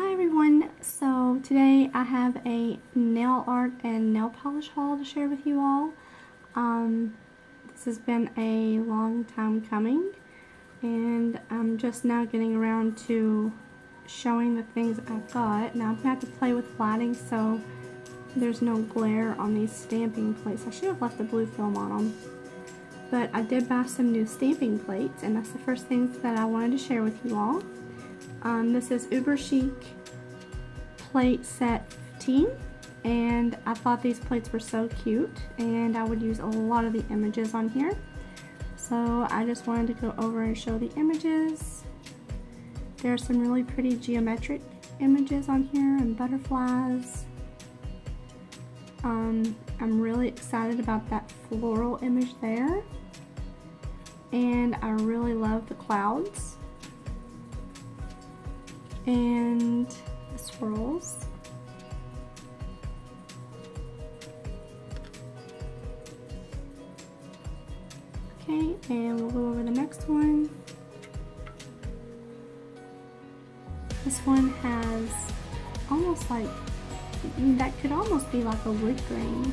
Hi everyone, so today I have a nail art and nail polish haul to share with you all. This has been a long time coming and I'm just now getting around to showing the things I've got. Now I'm going to have to play with lighting so there's no glare on these stamping plates. I should have left the blue film on them. But I did buy some new stamping plates and that's the first things that I wanted to share with you all. This is Uber Chic plate set 15 and I thought these plates were so cute and I would use a lot of the images on here. So I just wanted to go over and show the images. There are some really pretty geometric images on here and butterflies. I'm really excited about that floral image there and I really love the clouds and the swirls. Okay, and we'll go over the next one. This one has almost like, that could almost be like a wood grain.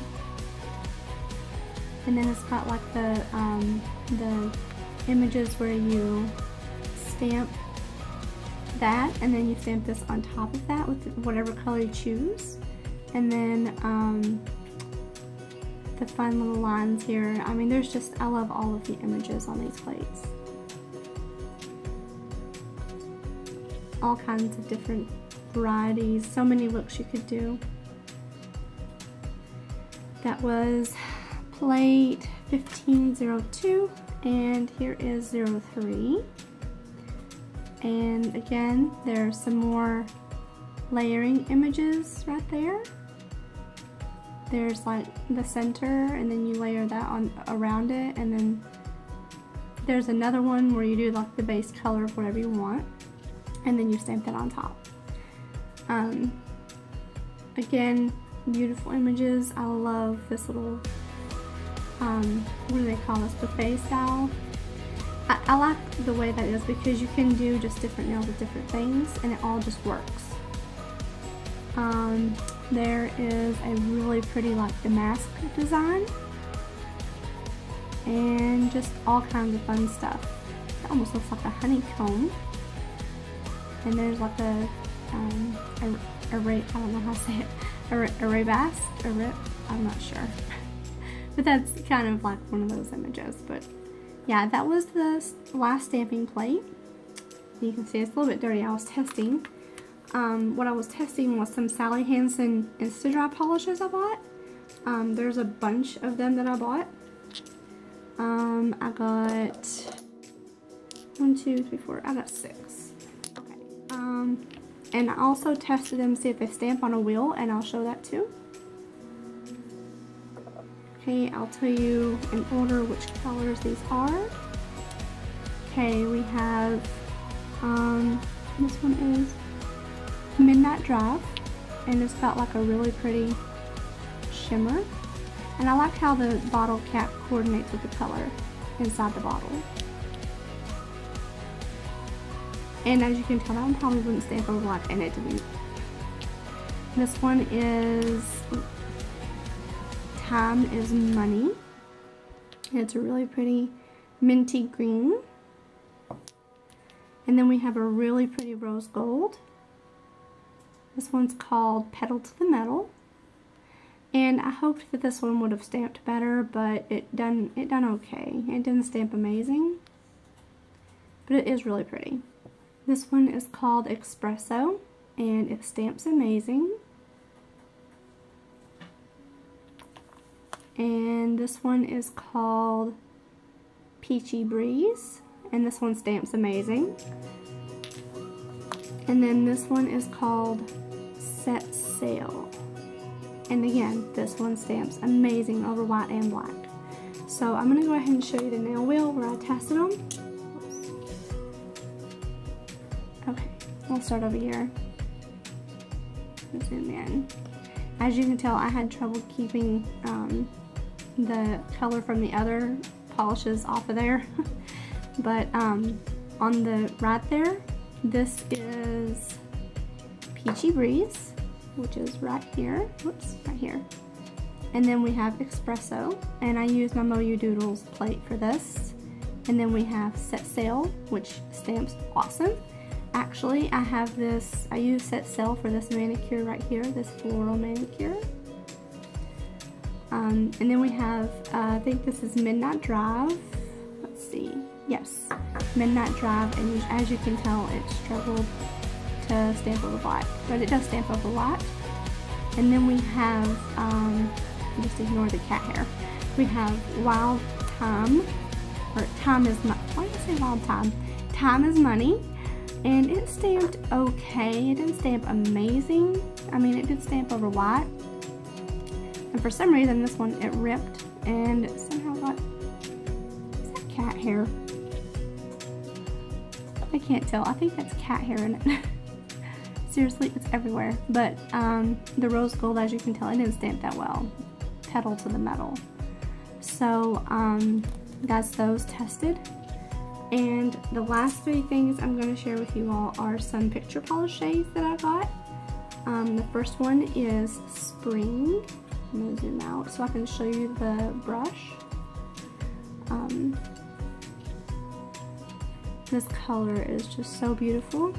And then it's got like the images where you stamp that and then you stamp this on top of that with whatever color you choose, and then the fun little lines here. I mean, there's just, I love all of the images on these plates. All kinds of different varieties, so many looks you could do. That was plate 1502 and here is 03. And again, there's some more layering images right there. There's like the center and then you layer that on around it, and then there's another one where you do like the base color of whatever you want and then you stamp that on top. Again, beautiful images. I love this little, what do they call this, buffet style. I like the way that is because you can do just different nails with different things and it all just works. There is a really pretty like damask design and just all kinds of fun stuff. It almost looks like a honeycomb, and there's like a ray, I don't know how to say it, a ray-bast, a rip, I'm not sure. But that's kind of like one of those images. But yeah, that was the last stamping plate. You can see it's a little bit dirty. I was testing. What I was testing was some Sally Hansen Insta-Dry polishes I bought. There's a bunch of them that I bought. I got 1, 2, 3, 4. I got 6. Okay. And I also tested them to see if they stamp on a wheel, and I'll show that too. Okay, I'll tell you in order which colors these are. Okay, we have, this one is Midnight Drive, and it's got like a really pretty shimmer. And I like how the bottle cap coordinates with the color inside the bottle. And as you can tell, that one probably wouldn't stamp over like an edge. This one is Time Is Money. It's a really pretty minty green. And then we have a really pretty rose gold. This one's called Pedal to the Metal. And I hoped that this one would have stamped better, but it done okay. It didn't stamp amazing, but it is really pretty. This one is called Espresso and it stamps amazing. And this one is called Peachy Breeze, and this one stamps amazing. And then this one is called Set Sail, and again, this one stamps amazing over white and black. So I'm going to go ahead and show you the nail wheel where I tested them. Okay, we'll start over here. Zoom in. As you can tell, I had trouble keeping the color from the other polishes off of there. But on the right there, this is Peachy Breeze, which is right here, whoops, right here. And then we have Espresso, and I use my Moyu Doodles plate for this. And then we have Set Sail, which stamps awesome. Actually, I have this, I use Set Sail for this manicure right here, this floral manicure. And then we have, I think this is Midnight Drive, let's see, yes, Midnight Drive, and as you can tell, it struggled to stamp up a lot, but it does stamp up a lot. And then we have, just ignore the cat hair, we have Wild Time, or Time is Money, why did I say Wild Time? Time is Money, and it stamped okay, it didn't stamp amazing, I mean it did stamp over white. And for some reason, this one, it ripped, and somehow got, is that cat hair? I can't tell. I think that's cat hair in it. Seriously, it's everywhere. But the rose gold, as you can tell, I didn't stamp that well. Pedal to the metal. So that's those tested. And the last three things I'm going to share with you all are some Picture Polish shades that I got. The first one is Spring. I'm going to zoom out so I can show you the brush. This color is just so beautiful.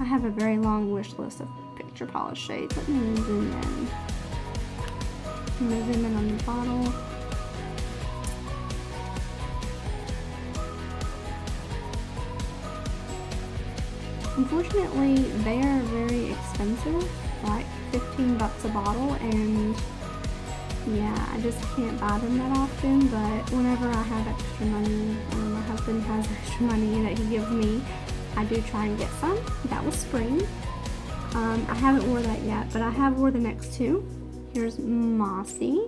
I have a very long wish list of Picture Polish shades. Let me zoom in. I'm going to zoom in on the bottle. Unfortunately, they are very expensive. Like $15 a bottle, and yeah, I just can't buy them that often, but whenever I have extra money, my husband has extra money that he gives me, I do try and get some. That was Spring. I haven't wore that yet, but I have wore the next two. Here's Mossy,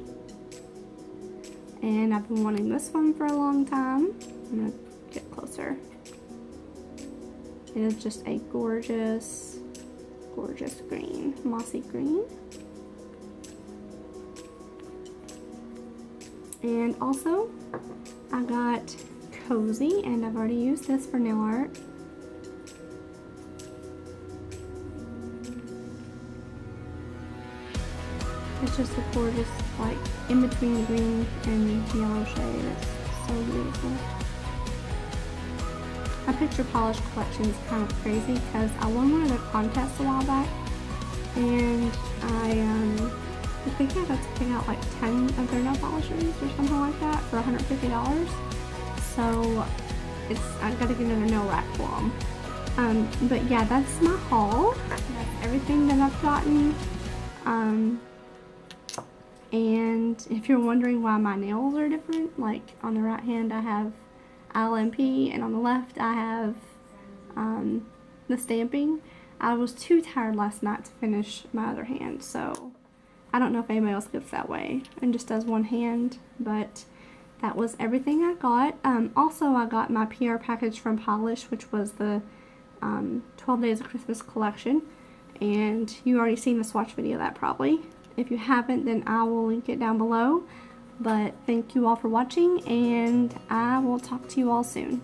and I've been wanting this one for a long time. I'm gonna get closer. It is just a gorgeous, gorgeous green, mossy green. And also I got Cozy, and I've already used this for nail art. It's just a gorgeous, like, in between green and yellow shade. It's so beautiful. My Picture Polish collection is kind of crazy because I won one of their contests a while back, and I think I got to pick out like 10 of their nail polishes or something like that for $150. So I've got to get another nail rack for them. But yeah, that's my haul. That's everything that I've gotten. And if you're wondering why my nails are different, like on the right hand I have ILMP, and on the left I have the stamping. I was too tired last night to finish my other hand, so I don't know if anybody else gets that way and just does one hand, but that was everything I got. Also, I got my PR package from Polish, which was the 12 Days of Christmas collection, and you already seen the swatch video of that probably. If you haven't, then I will link it down below. But thank you all for watching, and I will talk to you all soon.